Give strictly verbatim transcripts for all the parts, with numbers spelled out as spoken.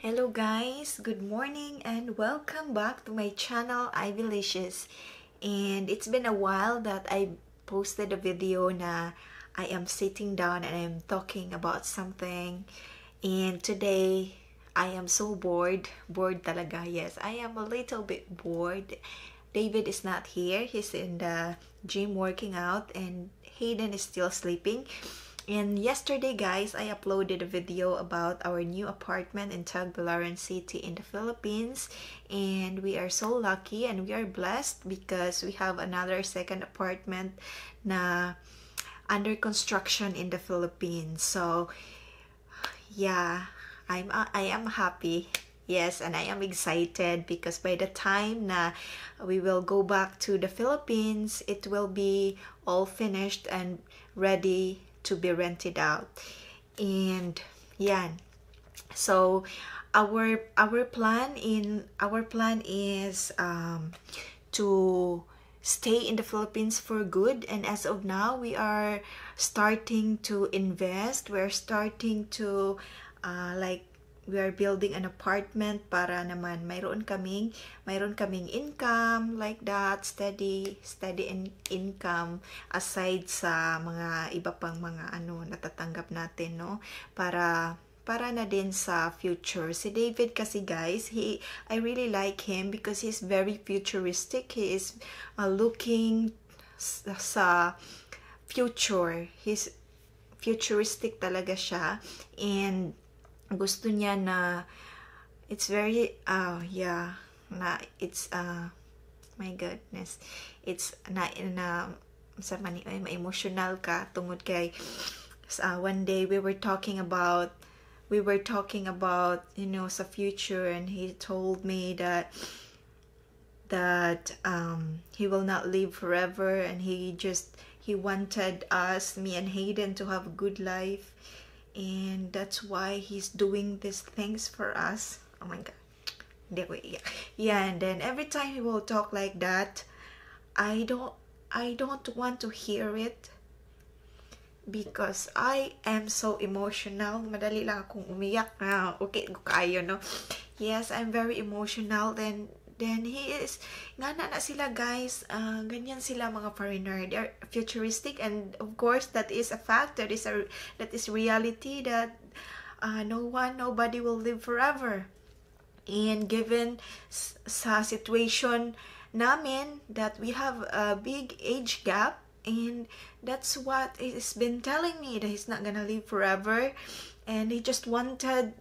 Hello guys, good morning and welcome back to my channel, Ivylicious. And it's been a while that I posted a video na I am sitting down and I'm talking about something. And today, I am so bored. Bored talaga, yes. I am a little bit bored. David is not here. He's in the gym working out and Hayden is still sleeping. And yesterday, guys, I uploaded a video about our new apartment in Tagbilaran City in the Philippines. And we are so lucky and we are blessed because we have another second apartment na under construction in the Philippines. So, yeah, I'm, I am happy. Yes, and I am excited because by the time na we will go back to the Philippines, it will be all finished and ready to be rented out. And yeah, so our our plan in our plan is um to stay in the Philippines for good. And as of now, we are starting to invest. We're starting to uh like we are building an apartment para naman mayroon kaming mayroon kaming income like that, steady steady in income aside sa mga iba pang mga ano natatanggap natin, no, para para na din sa future. Si David kasi, guys, he I really like him because he's very futuristic. He is uh, looking sa future. He's futuristic talaga siya, and gusto niya na it's very uh yeah na it's uh my goodness, it's na na sa mani ay emotional ka tungod kay uh, one day we were talking about we were talking about you know sa future, and he told me that that um he will not live forever, and he just he wanted us, me and Hayden, to have a good life. And that's why he's doing these things for us. Oh my god. Yeah, and then every time he will talk like that, I don't I don't want to hear it because I am so emotional. Madali lang akong umiyak. Ah, okay, kayo, no? Yes, I'm very emotional. Then then he is nga na, na sila, guys, uh, ganyan sila mga foreigner. They're futuristic, and of course that is a fact, that is a that is reality that uh, no one nobody will live forever. And given sa situation namin that we have a big age gap, and that's what he's been telling me, that he's not gonna live forever, and he just wanted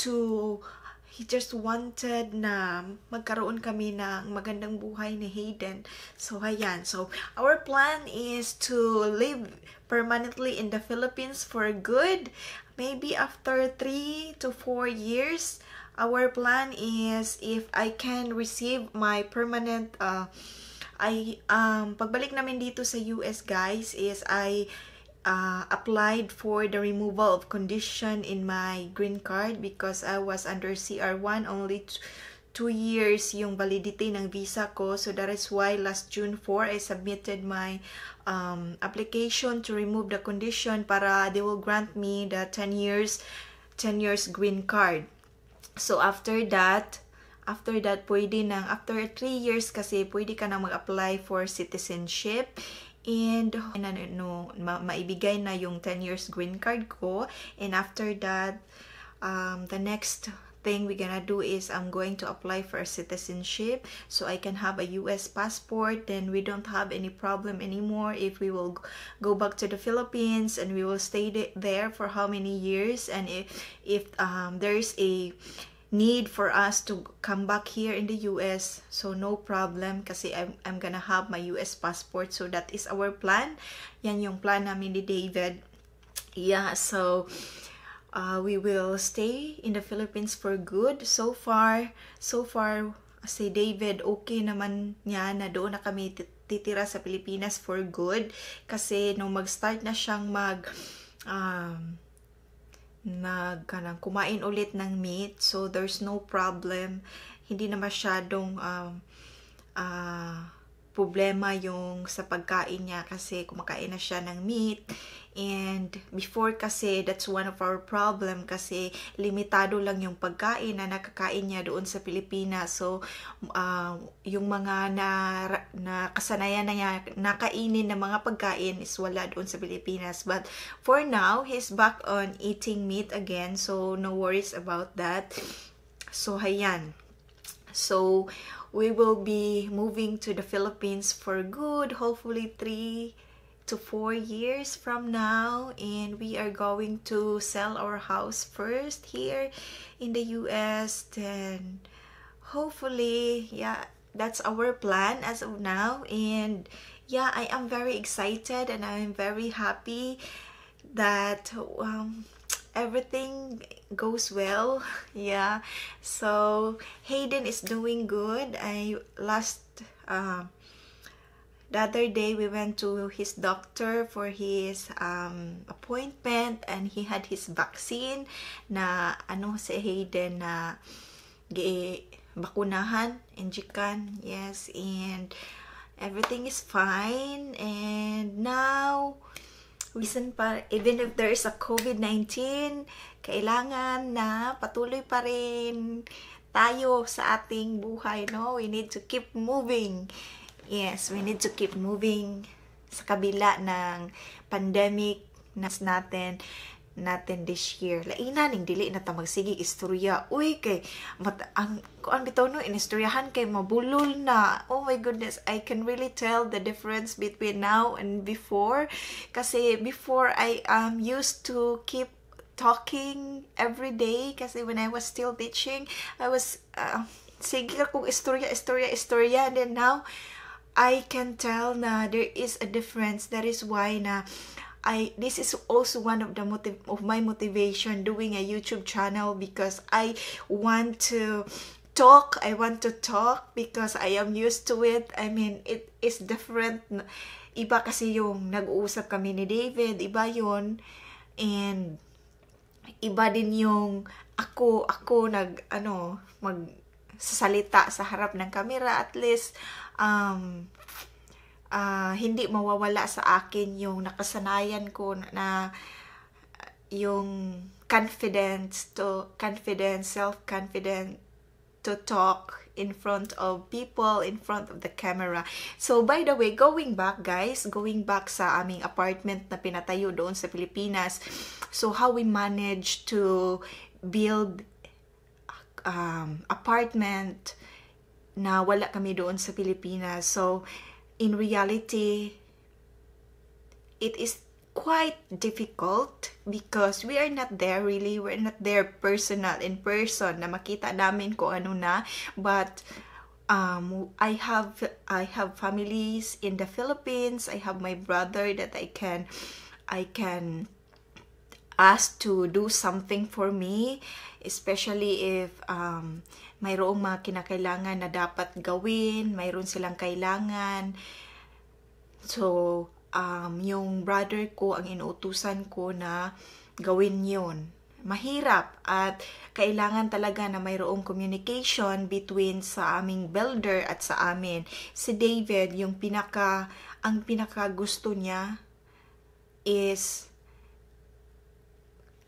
to He just wanted na magkaroon kami ng magandang buhay ni Hayden. So, ayan. So, our plan is to live permanently in the Philippines for good. Maybe after three to four years, our plan is if I can receive my permanent... Uh, I um, pagbalik namin dito sa U S, guys, is I... Uh, applied for the removal of condition in my green card because I was under C R one only two years yung validity ng visa ko. So that is why last June fourth, I submitted my um, application to remove the condition para they will grant me the ten years green card. So after that, after that, pwede nang, after three years kasi pwede ka nang mag-apply for citizenship. And na no ma maibigay na yung ten years green card ko. And after that, um the next thing we're gonna do is I'm going to apply for citizenship so I can have a U S passport. Then we don't have any problem anymore if we will go back to the Philippines, and we will stay there for how many years, and if if um there's a need for us to come back here in the U S, so no problem kasi I'm, I'm gonna have my U S passport. So that is our plan. Yan yung plan namin ni David. Yeah, so uh, we will stay in the Philippines for good. So far, so far si David okay naman niya na doon na kami titira sa Pilipinas for good kasi nung mag-start na siyang mag um, nagkanang kumain ulit ng meat, so there's no problem. Hindi na masyadong um, uh, problema yung sa pagkain niya kasi kumakain na siya ng meat. And before kasi, that's one of our problem kasi limitado lang yung pagkain na nakakain niya doon sa Pilipinas. So, uh, yung mga na, na kasanayan na niya, nakainin na mga pagkain is wala doon sa Pilipinas. But for now, he's back on eating meat again. So, no worries about that. So, hayan. So, we will be moving to the Philippines for good, hopefully three to four years from now. And we are going to sell our house first here in the U S. Then hopefully, yeah, that's our plan as of now. And yeah, I am very excited and I am very happy that um, everything goes well. Yeah, so Hayden is doing good. I last uh, the other day we went to his doctor for his um, appointment and he had his vaccine na ano si Hayden na gi-bakunahan, injikan, yes, and everything is fine. And now reason pa, even if there is a COVID nineteen, kailangan na patuloy pa rin tayo sa ating buhay, no? We need to keep moving. Yes, we need to keep moving sa kabila ng pandemic nas natin natin this year. Lainan ning dili na ta magsigi istorya. Uy kay mat ang kuan bitaw no inistoryahan kay mabulol na. Oh my goodness, I can really tell the difference between now and before. Kasi before I am um, used to keep talking every day kasi when I was still teaching, I was uh, sige kung istorya istorya istorya, and then now I can tell na there is a difference. That is why na I this is also one of the motive of my motivation doing a YouTube channel, because I want to talk. I want to talk because I am used to it. I mean, it is different. Iba kasi yung nag-uusap kami ni David, iba yun. And iba din yung ako ako nag ano mag salita sa harap ng camera. At least um uh, hindi mawawala sa akin yung nakasanayan ko na, na yung confidence to confidence self confident to talk in front of people, in front of the camera. So by the way, going back guys, going back sa aming apartment na pinatayo doon sa Pilipinas, so how we managed to build um apartment na wala kami doon sa Pilipinas. So in reality it is quite difficult because we are not there really, we're not there personal in person na makita namin kung ano na. But um I have I have families in the Philippines. I have my brother that I can I can asked to do something for me, especially if um, mayroong mga kinakailangan na dapat gawin, mayroon silang kailangan. So, um, yung brother ko, ang inuutusan ko na gawin yun. Mahirap at kailangan talaga na mayroong communication between sa aming builder at sa amin. Si David, yung pinaka, ang pinaka gusto niya is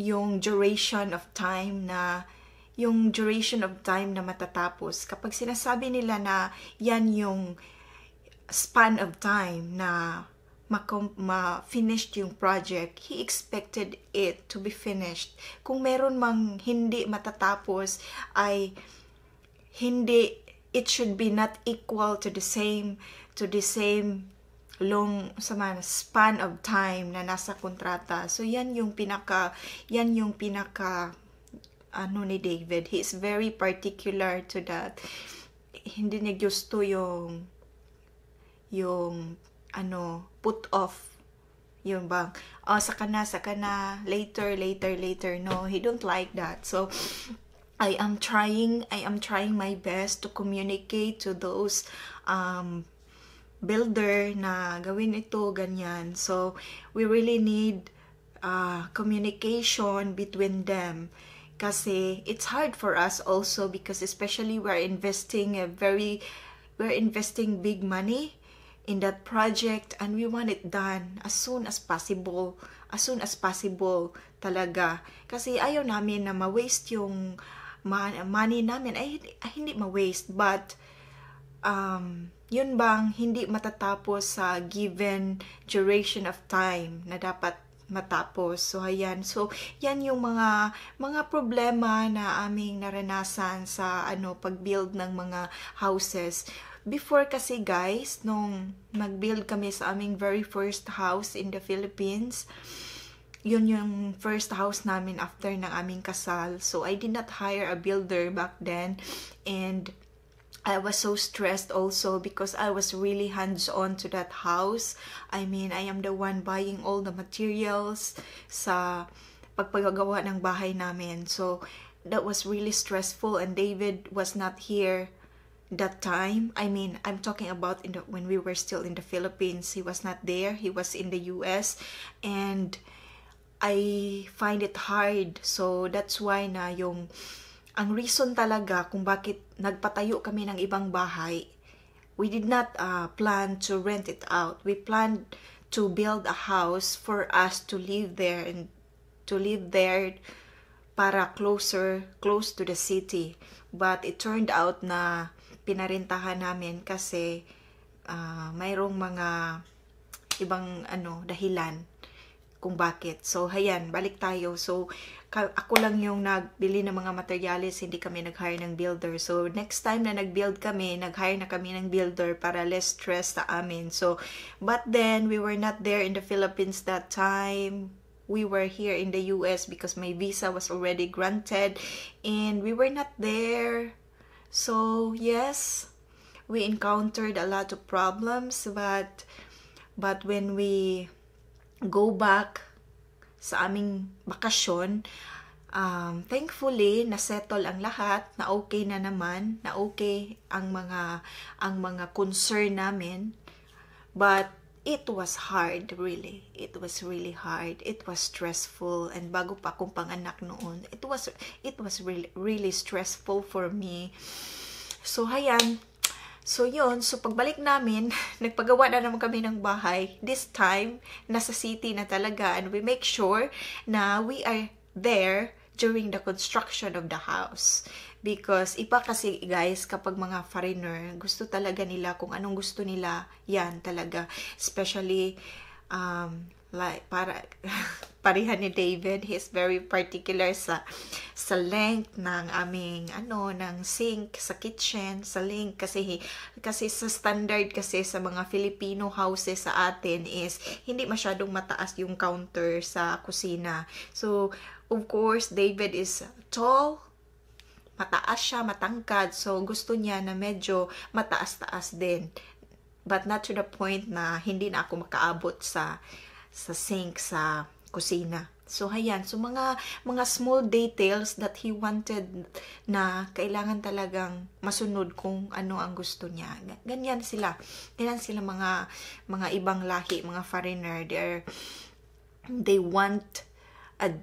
yung duration of time na yung duration of time na matatapos. Kapag sinasabi nila na yan yung span of time na ma-finished yung project, he expected it to be finished. Kung meron mang hindi matatapos, ay hindi, it should be not equal to the same, to the same long saman span of time na nasa kontrata. So yan yung pinaka yan yung pinaka ano ni David. He is very particular to that. Hindi niya gusto yung yung ano put off, yung bang oh saka na saka na later later later. No, he don't like that. So I am trying I am trying my best to communicate to those um builder na gawin ito, ganyan. So, we really need uh, communication between them. Kasi, it's hard for us also because especially we're investing a very, we're investing big money. in that project, and we want it done as soon as possible. As soon as possible talaga. Kasi ayaw namin na ma-waste yung money namin. Ay, hindi ma-waste, but um, yun bang hindi matatapos sa given duration of time na dapat matapos. So, ayan. So, yan yung mga mga problema na aming naranasan sa ano, pag-build ng mga houses. Before kasi, guys, nung mag-build kami sa aming very first house in the Philippines, yun yung first house namin after ng aming kasal. So, I did not hire a builder back then. And I was so stressed also because I was really hands-on to that house. I mean, I am the one buying all the materials sa pagpagawa ng bahay namin. So, that was really stressful, and David was not here that time. I mean, I'm talking about in the, when we were still in the Philippines. He was not there. He was in the U S, and I find it hard. So that's why na yung ang reason talaga kung bakit nagpatayo kami ng ibang bahay. We did not uh, plan to rent it out. We planned to build a house for us to live there and to live there para closer close to the city. But it turned out na pinarintahan namin kasi uh, mayroong mga ibang ano dahilan kung bakit. So, hayan, balik tayo. So, ako lang yung nagbili ng mga materials, hindi kami nag-hire ng builder. So, next time na nag-build kami, nag-hire na kami ng builder para less stress sa amin. So, but then, we were not there in the Philippines that time. We were here in the U S because my visa was already granted. And we were not there. So, yes, we encountered a lot of problems, but but when we go back sa aming bakasyon, um, thankfully, na-settle ang lahat, na okay na naman, na okay ang mga ang mga concern namin, but it was hard, really. It was really hard. It was stressful. And bago pa akong panganak noon, it was it was really really stressful for me. So, hayan. So, yun. So, pagbalik namin, nagpagawa na naman kami ng bahay. This time, nasa city na talaga. And we make sure na we are there during the construction of the house. Because iba kasi, guys, kapag mga foreigner, gusto talaga nila kung anong gusto nila, yan talaga. Especially, um, like, para, parehan ni David, he's very particular sa, sa length ng aming, ano, ng sink, sa kitchen, sa length. Kasi, he, kasi sa standard kasi sa mga Filipino houses sa atin is, hindi masyadong mataas yung counter sa kusina. So, of course, David is tall, mataas siya, matangkad. So, gusto niya na medyo mataas-taas din. But not to the point na hindi na ako makaabot sa, sa sink, sa kusina. So, hayan. So, mga, mga small details that he wanted na kailangan talagang masunod kung ano ang gusto niya. Ganyan sila. Ganyan sila mga, mga ibang lahi, mga foreigner. They're, they want a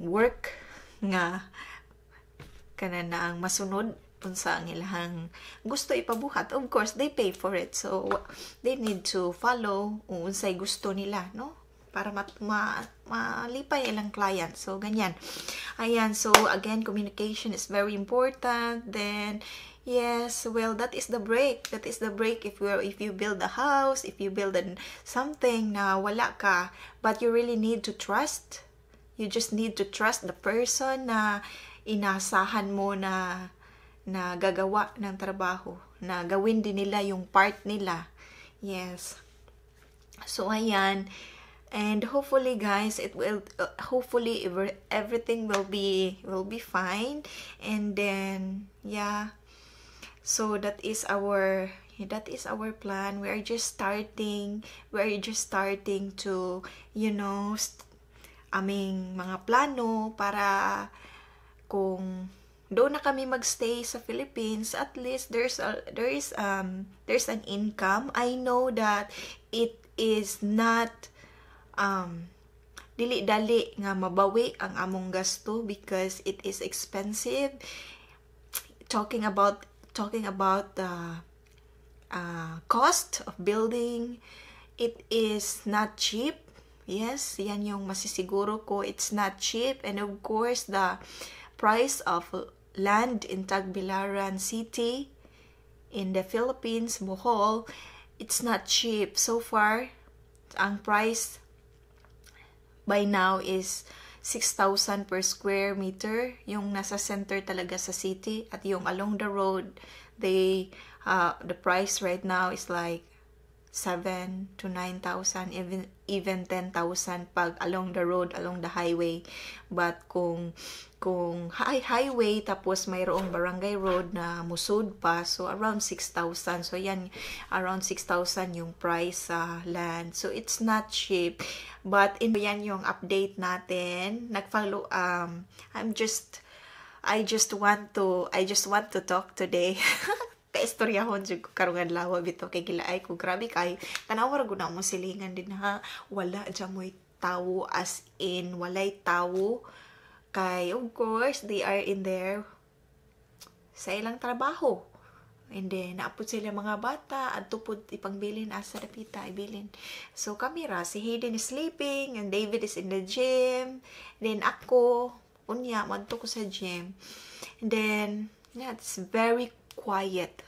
work nga kana na ang masunod punsa ang ilang gusto ipabuhat. Of course, they pay for it. So, they need to follow unsay gusto nila, no? Para mat ma malipay ilang client. So, ganyan. Ayan. So, again, communication is very important. Then, yes, well, that is the break. That is the break if you if you build a house, if you build an, something na wala ka, but you really need to trust. You just need to trust the person na inasahan mo na, na gagawa ng trabaho, na gawin din nila yung part nila. Yes. So, ayan. And hopefully, guys, it will, uh, hopefully, everything will be, will be fine. And then, yeah. So, that is our, that is our plan. We are just starting, we are just starting to, you know, aming mga plano para kung doon na kami magstay sa Philippines, at least there's a, there is um there's an income. I know that it is not um dili-dali nga mabawi ang among gasto because it is expensive. Talking about talking about the uh, uh, cost of building. It is not cheap. Yes, yan yung masisiguro ko. It's not cheap. And of course, the price of land in Tagbilaran City in the Philippines, Bohol, it's not cheap. So far, ang price by now is six thousand per square meter. Yung nasa center talaga sa city. At yung along the road, they, uh, the price right now is like seven to nine thousand, even even ten thousand pag along the road, along the highway. But kung kung high highway tapos mayroong barangay road na musud pa, so around six thousand. So yan, around six thousand yung price sa uh, land. So it's not cheap. But in yan yung update natin. Nagfollow. Um, I'm just, I just want to, I just want to talk today. Istoryahon jud ko karong adlaw bitaw kay gilaay ko grabe kay tanaw ra gud na mo silingan din ha, wala ja moy tawo, as in walay tawo kay of course they are in there sa ilang trabaho, and then naapod sila mga bata adto pud ipangbilin asa dapita ibilin. So kami ra si Hayden is sleeping and David is in the gym, then ako unya madto ko sa gym, and then yeah, it's very quiet.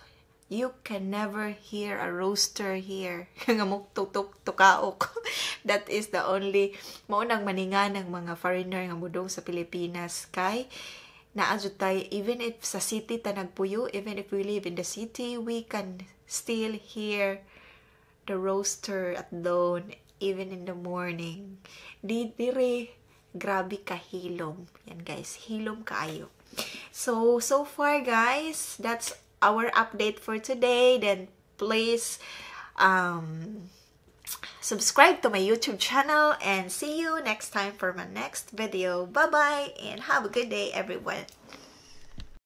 You can never hear a rooster here. Ngamuk tuk tukaok. That is the only maunang maninga ng mga foreigner nga mudong sa Pilipinas kay naadto tay, even if sa city ta nagpuyo, even if we live in the city, we can still hear the rooster at dawn, even in the morning. Di dire grabe ka hilom. Yan guys, hilom kaayo. So, so far guys, that's our update for today. Then please um, subscribe to my YouTube channel and see you next time for my next video. Bye-bye and have a good day everyone.